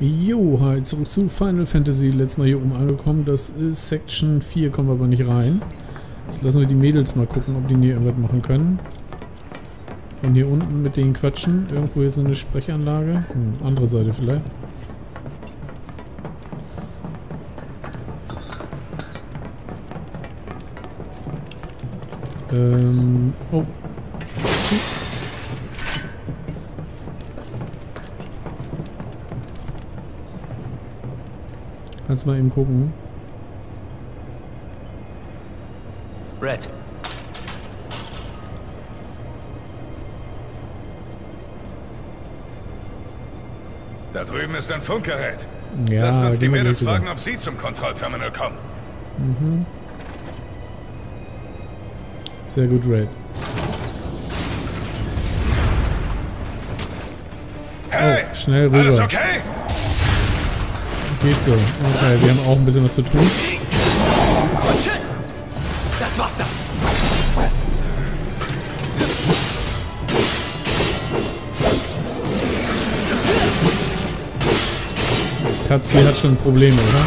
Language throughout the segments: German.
Jo, hi, zurück zu Final Fantasy. Letztes Mal hier oben angekommen. Das ist Section 4, kommen wir aber nicht rein. Jetzt lassen wir die Mädels mal gucken, ob die hier irgendwas machen können. Von hier unten mit denen quatschen. Irgendwo hier so eine Sprechanlage. Andere Seite vielleicht. Oh. Kannst mal eben gucken. Red. Da drüben ist ein Funkgerät. Ja, lasst uns die Mädels fragen, ob sie zum Kontrollterminal kommen. Mhm. Sehr gut, Red. Hey, oh, schnell rüber. Alles okay? Geht so. Okay, wir haben auch ein bisschen was zu tun. Tschüss! Das war's dann! Katze hat schon Probleme, oder?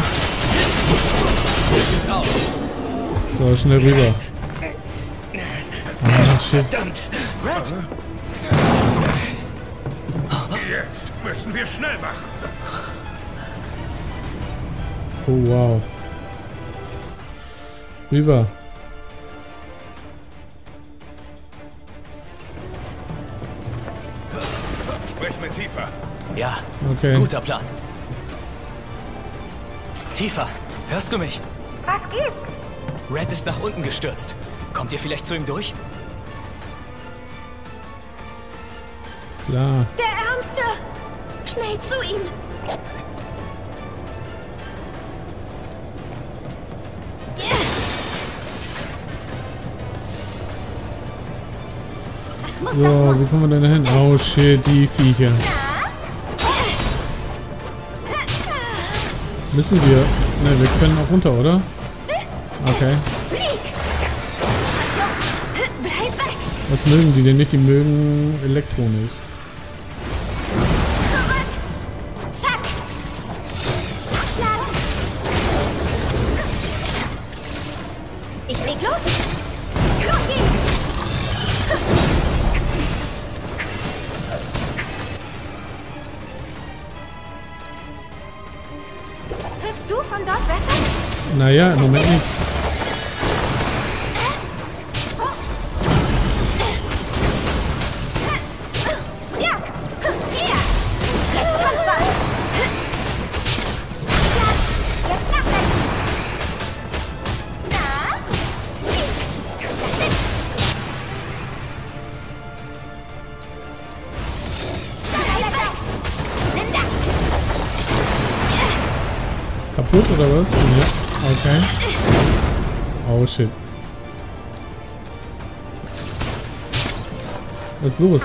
So, schnell rüber. Ah, shit. Jetzt müssen wir schnell machen. Oh, wow. Rüber. Sprich mit Tifa. Ja, okay. Guter Plan. Tifa, hörst du mich? Was gibt's? Red ist nach unten gestürzt. Kommt ihr vielleicht zu ihm durch? Klar. Der Ärmste! Schnell zu ihm! So, wo kommen wir denn hin? Oh shit, die Viecher. Müssen wir? Ne, wir können auch runter, oder? Okay. Was mögen die denn nicht? Die mögen Elektro nicht. Naja, im Moment nicht. Kaputt oder was? Ja. Okay. Oh shit. Was ist los?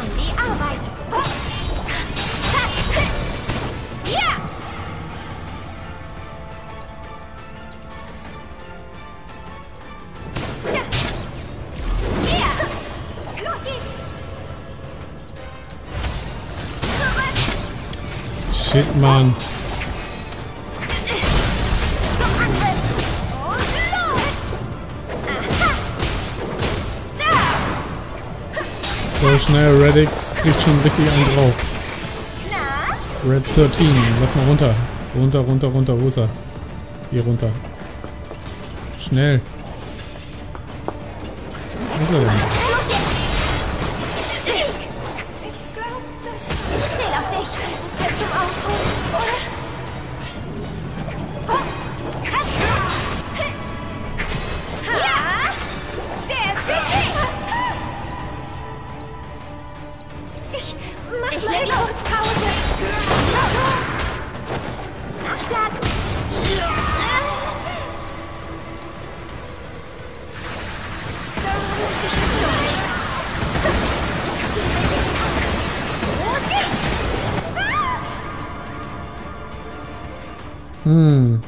Shit, Mann. So schnell, Reddix kriegt schon richtig einen drauf. Red 13, lass mal runter. Runter, runter, runter, wo ist er? Hier runter. Schnell. Wo ist er denn? Ich glaub, das zählt auf dich. Ich zähl zum Ausruhen, oder? Ja! Der ist wichtig! Ich mache kurz Pause. Nachschlag. Da muss ich jetzt durch. Hm.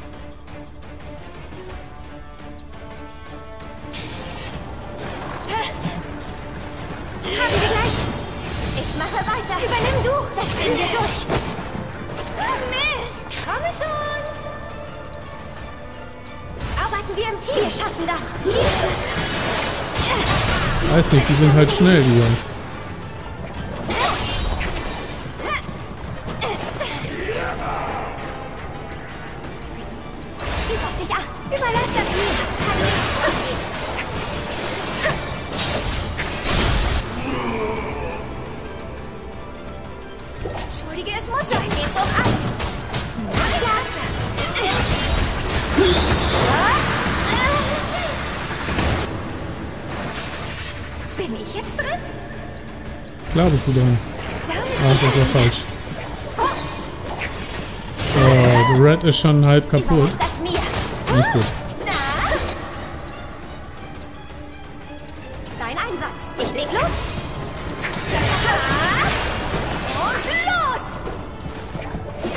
Übernimm du! Da stehen wir durch! Mist! Wir schaffen das. Weiß nicht, die sind halt schnell, die Jungs. Klar bist du da. Ach, das war falsch. So, Red ist schon halb kaputt. Nicht gut. Dein Einsatz. Ich leg los. Und los!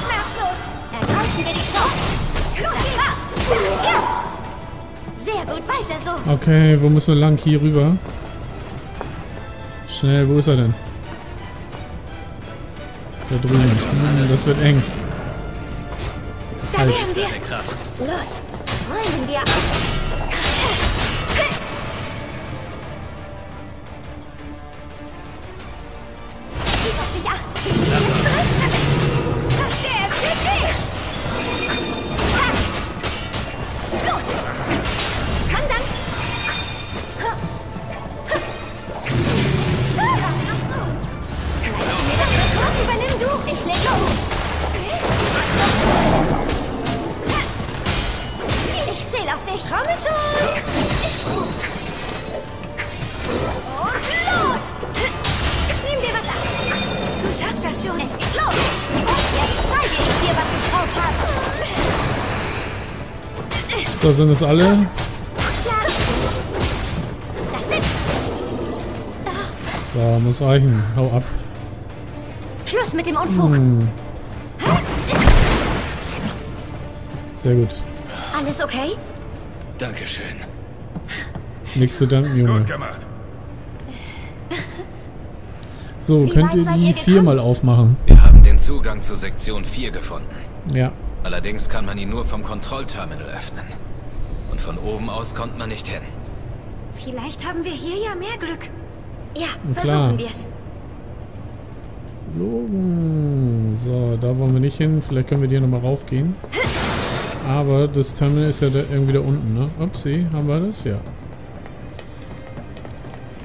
Schmerzlos! Ergreifen wir die Chance! Los geht's! Sehr gut, weiter so. Okay, wo müssen wir lang? Hier rüber. Schnell, wo ist er denn? Da drüben. Das wird eng. Da wären wir. Los, räumen wir ab. Da sind es alle. So, muss reichen. Hau ab. Schluss mit dem Unfug. Sehr gut. Alles okay? Dankeschön. Nichts zu danken, Junge. Gut gemacht. So, könnt ihr die 4 mal aufmachen? Wir haben den Zugang zur Sektion 4 gefunden. Ja. Allerdings kann man ihn nur vom Kontrollterminal öffnen. Und von oben aus kommt man nicht hin. Vielleicht haben wir hier ja mehr Glück. Ja, versuchen wir es. So, da wollen wir nicht hin. Vielleicht können wir hier nochmal raufgehen. Aber das Terminal ist ja da irgendwie da unten, ne? Upsi, haben wir das? Ja.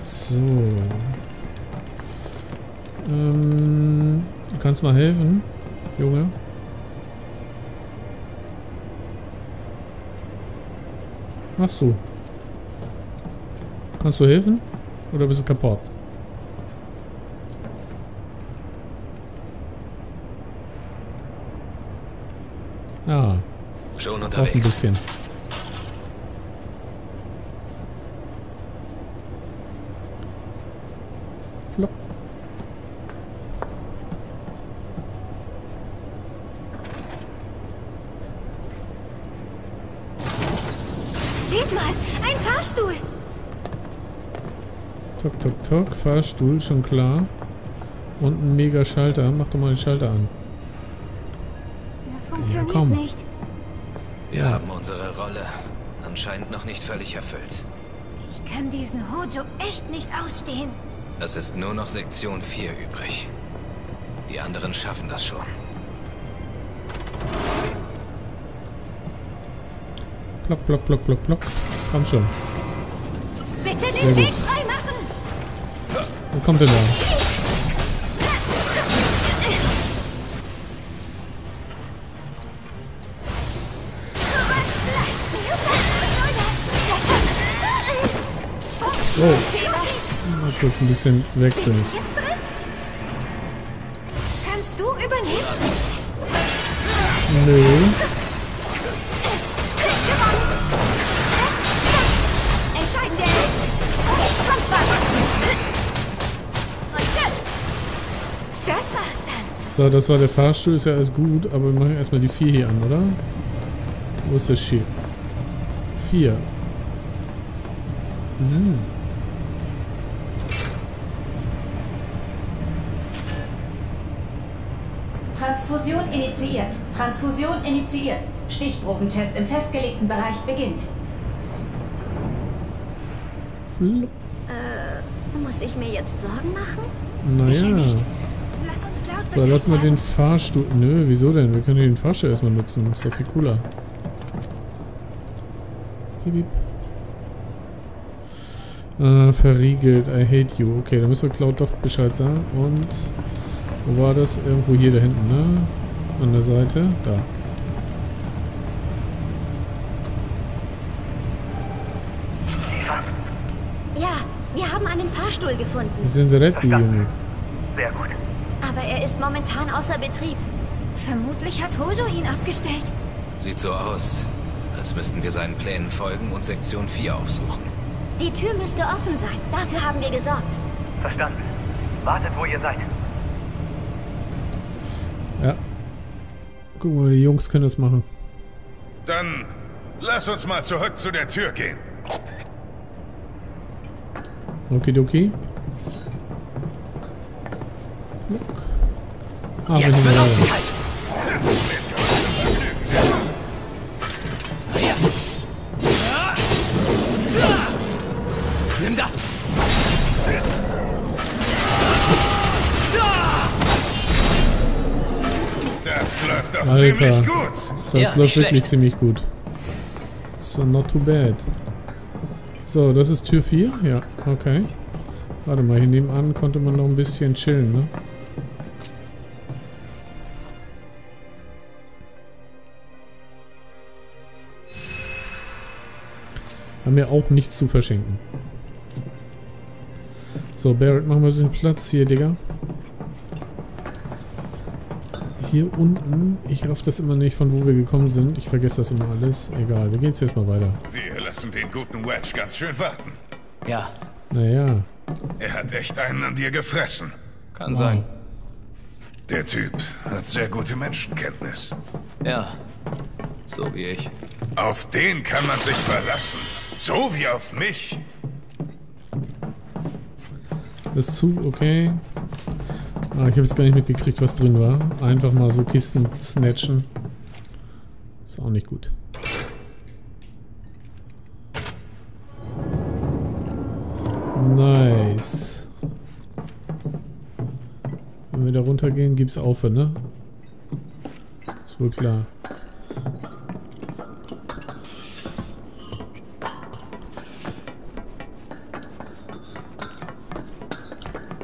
So. Du kannst mal helfen, Junge. Machst du? Kannst du helfen? Oder bist du kaputt? Ah. Schon unterwegs. Auch ein bisschen. Flop. Seht mal, ein Fahrstuhl. Tok, tok, tok. Fahrstuhl, schon klar. Und ein mega Schalter. Mach doch mal den Schalter an. Ja, komm. Wir haben unsere Rolle anscheinend noch nicht völlig erfüllt. Ich kann diesen Hojo echt nicht ausstehen. Es ist nur noch Sektion 4 übrig. Die anderen schaffen das schon. Block, block, block, block, block. Komm schon. Bitte den Weg frei machen! Was kommt denn da? Oh. Mal kurz ein bisschen wechseln. Kannst du übernehmen? Nö. So, das war der Fahrstuhl, ist ja alles gut, aber wir machen erstmal die 4 hier an, oder? Wo ist das Schild? 4. Transfusion initiiert. Transfusion initiiert. Stichprobentest im festgelegten Bereich beginnt. Muss ich mir jetzt Sorgen machen? Naja. Sicher nicht. Lass uns Cloud so, lass mal den Fahrstuhl... Nö, wieso denn? Wir können den Fahrstuhl erstmal nutzen. Ist doch viel cooler. Verriegelt. I hate you. Okay, da müssen wir Cloud doch Bescheid sagen. Und... Wo war das? Irgendwo hier da hinten, ne? An der Seite. Da. Gefunden. Wir sind ready, Junge. Sehr gut. Aber er ist momentan außer Betrieb. Vermutlich hat Hojo ihn abgestellt. Sieht so aus, als müssten wir seinen Plänen folgen und Sektion 4 aufsuchen. Die Tür müsste offen sein. Dafür haben wir gesorgt. Verstanden. Wartet, wo ihr seid. Ja. Guck mal, die Jungs können das machen. Dann lass uns mal zurück zu der Tür gehen. Okidoki. Ah, wir sind da. Nimm das! Das läuft doch ziemlich gut! Das läuft wirklich ziemlich gut. So, not too bad. So, das ist Tür 4? Ja, okay. Warte mal, hier nebenan konnte man noch ein bisschen chillen, ne? Haben ja auch nichts zu verschenken. So, Barrett, machen wir ein bisschen Platz hier, Digga. Hier unten, ich raff das immer nicht, von wo wir gekommen sind. Ich vergesse das immer alles. Egal, wir gehen jetzt erstmal weiter. Wir lassen den guten Wedge ganz schön warten. Ja. Naja. Er hat echt einen an dir gefressen. Kann sein. Der Typ hat sehr gute Menschenkenntnis. Ja, so wie ich. Auf den kann man sich verlassen. So wie auf mich. Das ist zu, okay. Ah, ich habe jetzt gar nicht mitgekriegt, was drin war. Einfach mal so Kisten snatchen. Ist auch nicht gut. Nice. Wenn wir da runtergehen, gibt es Aufe, ne? Ist wohl klar.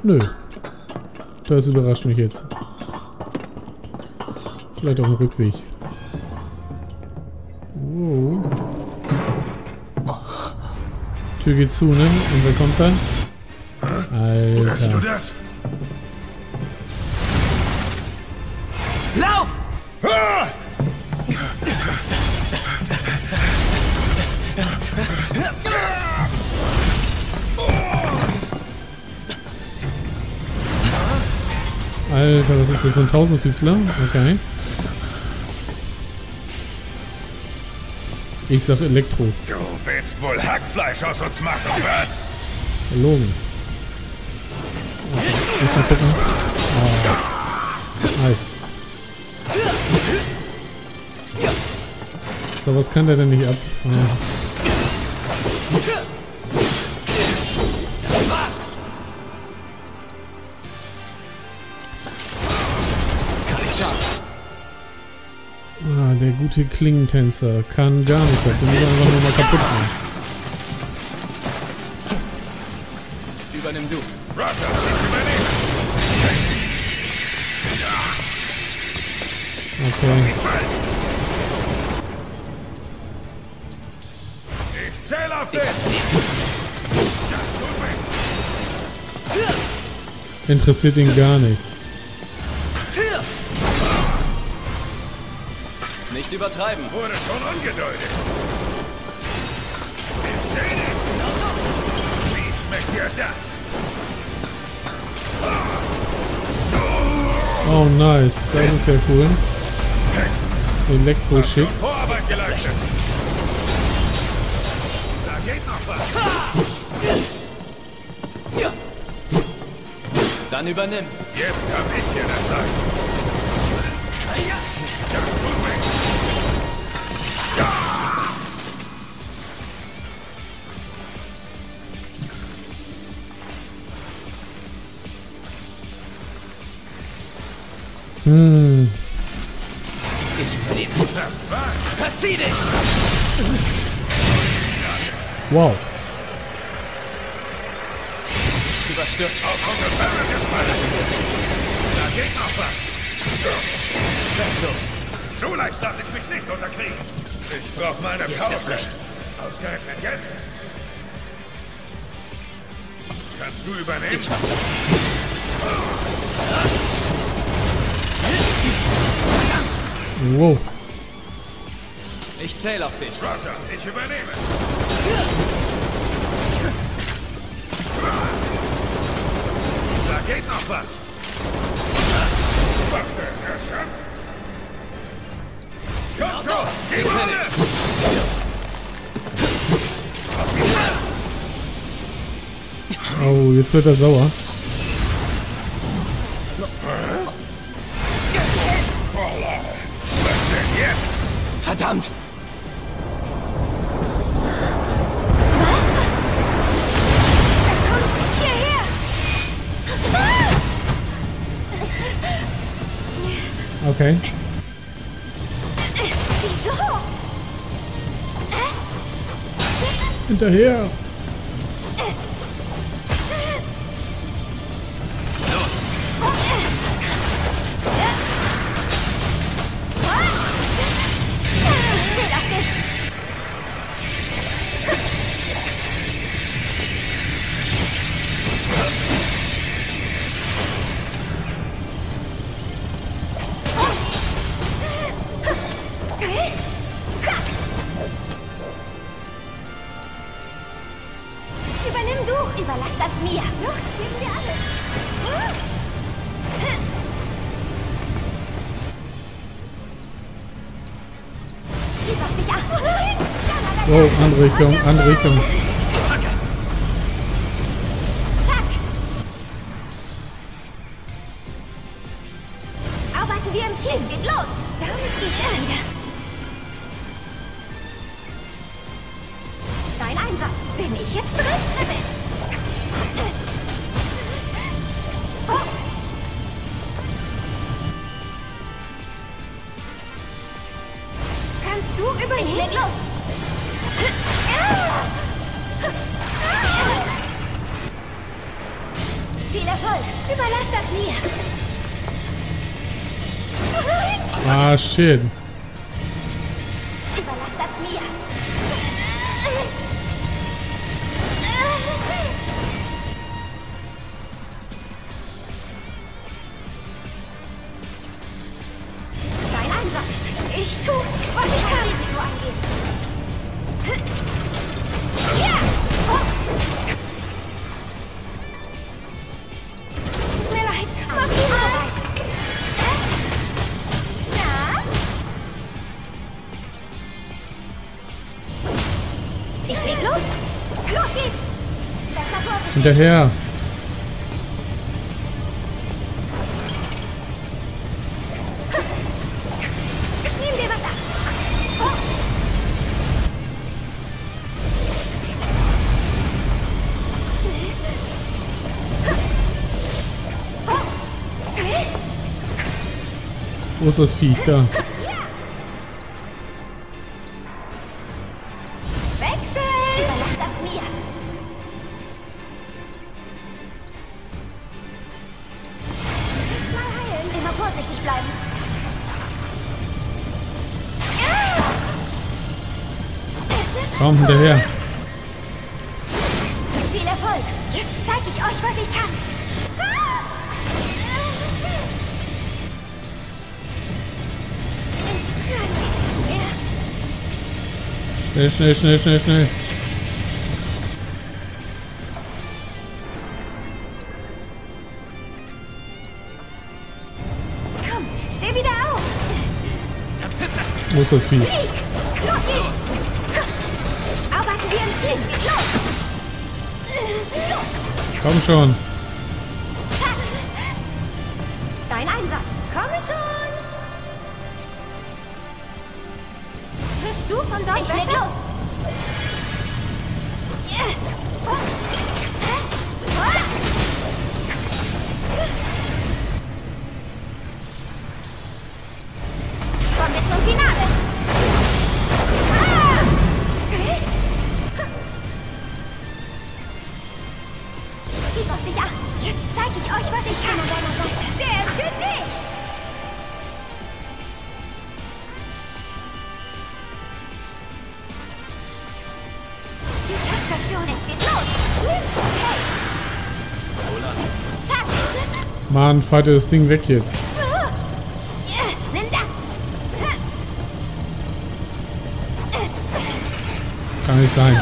Nö. Das überrascht mich jetzt. Vielleicht auch ein Rückweg. Wow. Tür geht zu, ne? Und wer kommt dann? Alter. Hörst du das? Lauf! Ah! Alter, was ist das? Ein Tausendfüßler? Okay. Ich sag Elektro. Du willst wohl Hackfleisch aus uns machen, was? Verlogen. Okay, erstmal gucken. Ah, nice. So, was kann der denn nicht ab? Ah. Der gute Klingentänzer kann gar nichts. Den muss er einfach nur mal kaputt machen. Übernimm du. Roger, okay. Ich zähle auf dich. Interessiert ihn gar nicht. Nicht übertreiben. Wurde schon angedeutet. Ich sehe nichts. Wie schmeckt dir das? Oh, nice. Das ist ja cool. Elektro-Shit. Vorarbeit geleistet. Da geht noch was. Dann übernimm. Jetzt hab ich hier das Sagen. Wow. Überstürzt auf unsere Barrett gefallen. Da geht noch was. So leicht lasse ich mich nicht unterkriegen. Ich brauche meine Pause. Ausgerechnet jetzt. Kannst du übernehmen? Ich schaff's. Wow. Ich zähle auf dich. Roger, ich übernehme. Da geht noch was. Was denn, erschöpft? Komm schon, geh runter! Oh, jetzt wird er sauer. Was denn jetzt? Verdammt! Okay. Wieso? Hinterher! Oh, andere Richtung, andere Richtung. Arbeiten wir im Team, geht los! Damit geht's wieder. Dein Einsatz, bin ich jetzt drin? Kannst du über ihn hin? Los! Viel Erfolg! Überlass das mir! Ah, shit! Überlass das mir! Dein Einsatz! Ich tue, was ich kann! Risiko eingehen! Hinterher! Ich nehme dir was ab! Wo ist das Viech da? Komm hinterher. Viel Erfolg. Jetzt zeige ich euch, was ich kann. Schnell, schnell, schnell, schnell, schnell. Komm, steh wieder auf. Wo ist das Vieh? Los geht's. Komm schon. Dein Einsatz. Komm schon. Schwimmst du von dort besser? Kommen wir zum Finale. Gib auf dich ab. Jetzt zeige ich euch, was ich kann an deiner Seite. Der ist für dich. Es geht los! Hey! Mann, fahrt ihr das Ding weg jetzt. Nimm das! Kann nicht sein.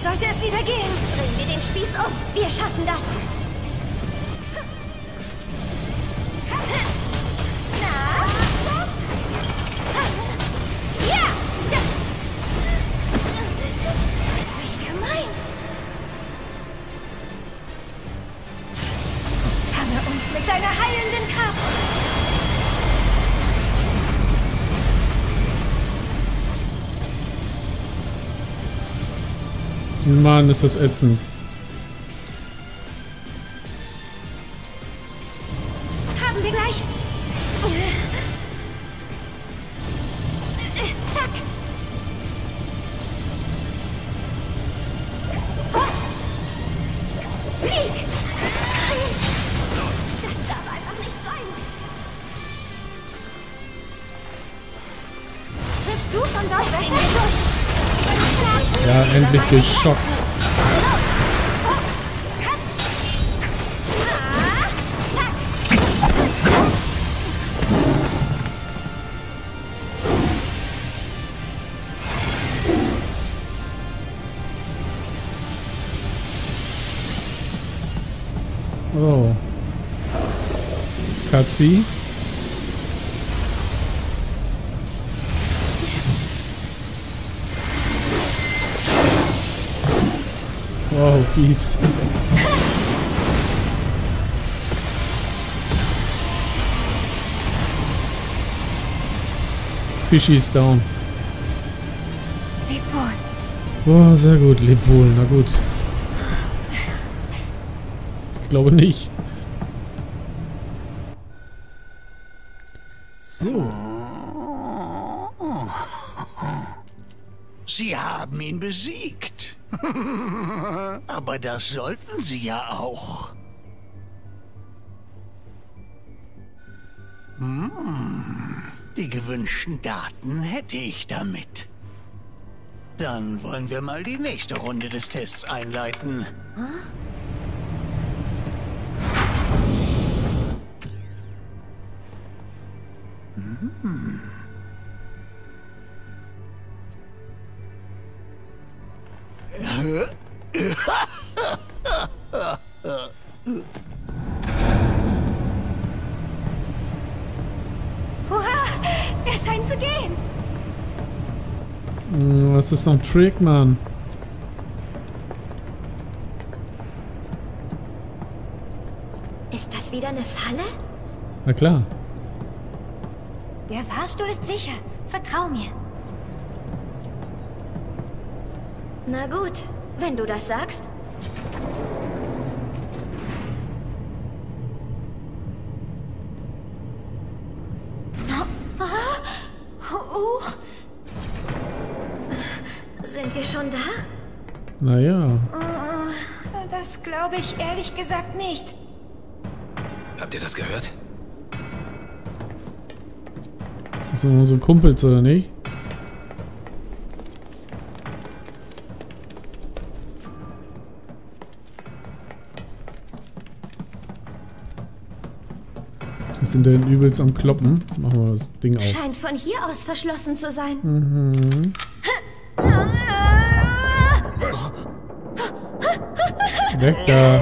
Sollte es wieder gehen, drehen wir den Spieß um. Wir schaffen das. Ja. Wie gemein. Fange uns mit deiner heilenden Kraft. Mann, ist das ätzend. Haben wir gleich. Zack. Flieg. Das darf einfach nicht sein. Triffst du von dort besser? Ja, endlich geschockt. Oh. Katzi? Oh, fies. Fischi ist down. Leb wohl. Oh, sehr gut. Leb wohl. Na gut. Ich glaube nicht. So. Sie haben ihn besiegt. Aber das sollten Sie ja auch. Die gewünschten Daten hätte ich damit. Dann wollen wir mal die nächste Runde des Tests einleiten. Er scheint zu gehen. Was ist so ein Trick, Mann? Ist das wieder eine Falle? Na klar. Der Fahrstuhl ist sicher. Vertrau mir. Na gut, wenn du das sagst. Sind wir schon da? Naja. Das glaube ich ehrlich gesagt nicht. Habt ihr das gehört? Das sind unsere Kumpels, oder nicht? Das sind denn übelst am Kloppen. Machen wir das Ding auf. Scheint von hier aus verschlossen zu sein. Mhm. Was? Weg da.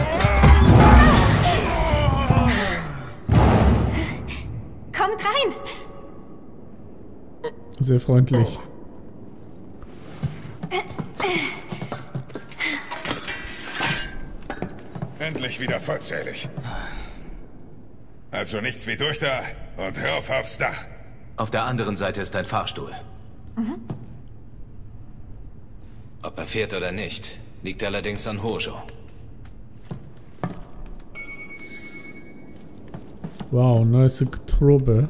Kommt rein. Sehr freundlich. Endlich wieder vollzählig. Also nichts wie durch da und rauf aufs Dach. Auf der anderen Seite ist ein Fahrstuhl. Mhm. Ob er fährt oder nicht, liegt allerdings an Hojo. Wow, nice Trobe.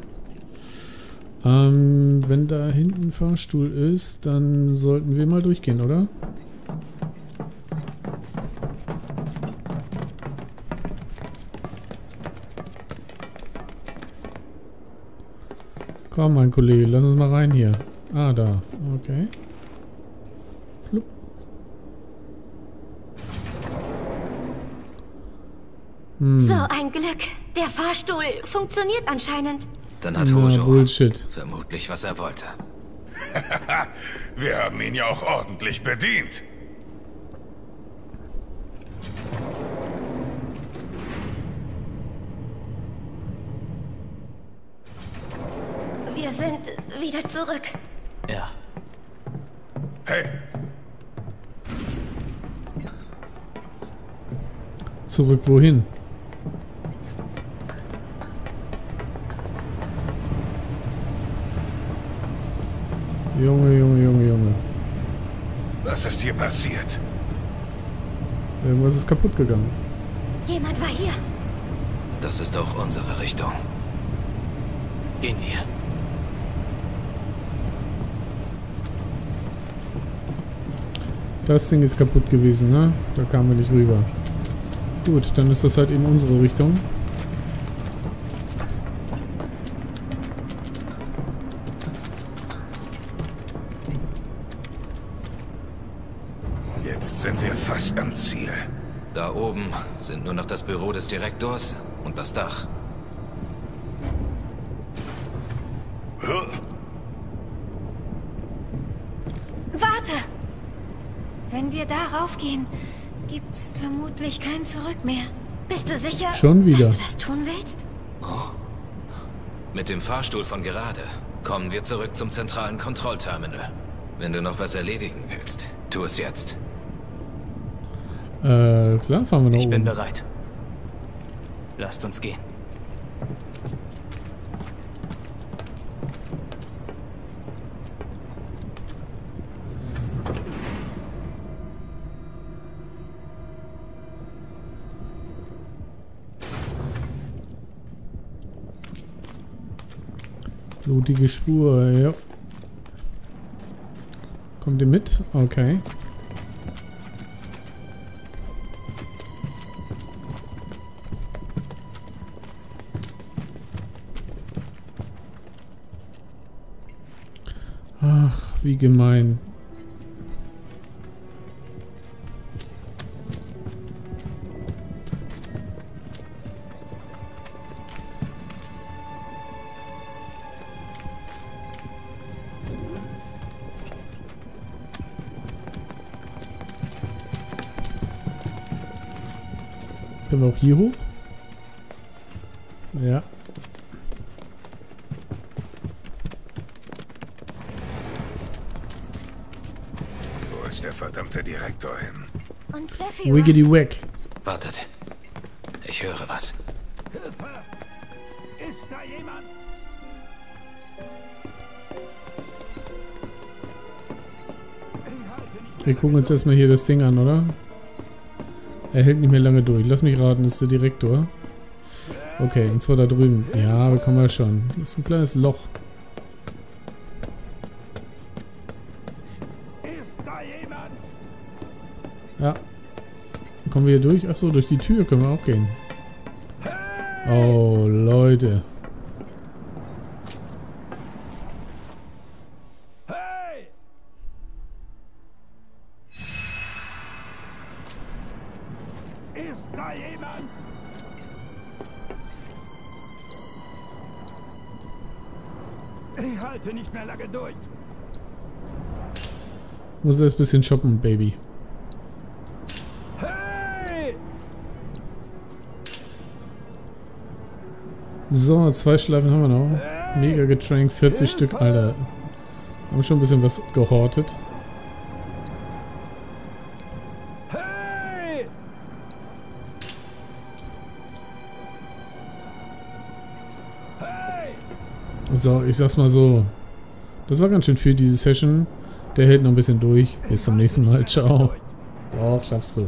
Wenn da hinten ein Fahrstuhl ist, dann sollten wir mal durchgehen, oder? Komm, mein Kollege, lass uns mal rein hier. Ah, da. Okay. Flup. Hm. So ein Glück. Der Fahrstuhl funktioniert anscheinend. Dann hat Hojo Bullshit. Vermutlich, was er wollte. Wir haben ihn ja auch ordentlich bedient. Wieder zurück. Ja. Hey. Zurück wohin? Junge, Junge, Junge, Junge. Was ist hier passiert? Irgendwas ist kaputt gegangen. Jemand war hier. Das ist auch unsere Richtung. Gehen wir. Das Ding ist kaputt gewesen, ne? Da kamen wir nicht rüber. Gut, dann ist das halt eben unsere Richtung. Jetzt sind wir fast am Ziel. Da oben sind nur noch das Büro des Direktors und das Dach. Darauf gehen, gibt's vermutlich kein Zurück mehr. Bist du sicher, schon wieder, dass du das tun willst? Oh. Mit dem Fahrstuhl von gerade kommen wir zurück zum zentralen Kontrollterminal. Wenn du noch was erledigen willst, tu es jetzt. Klar, fahren wir noch. Ich bin bereit. Lasst uns gehen. Blutige Spur, ja. Kommt ihr mit? Okay. Ach, wie gemein. Können wir auch hier hoch? Ja. Wo ist der verdammte Direktor hin? Wiggity Wack. Wartet. Ich höre was. Hilfe! Ist da jemand? Wir gucken uns erstmal hier das Ding an, oder? Er hält nicht mehr lange durch. Lass mich raten, ist der Direktor. Okay, und zwar da drüben. Ja, bekommen wir schon. Das ist ein kleines Loch. Ja. Kommen wir hier durch? Achso, durch die Tür können wir auch gehen. Oh, Leute. Ich halte nicht mehr lange durch. Muss jetzt ein bisschen shoppen, Baby. Hey! So, 2 Schleifen haben wir noch. Hey! Mega getrankt, 40 Stück, Alter. Haben schon ein bisschen was gehortet. Hey! Hey! So, ich sag's mal so. Das war ganz schön viel, diese Session. Der hält noch ein bisschen durch. Bis zum nächsten Mal. Ciao. Doch, schaffst du.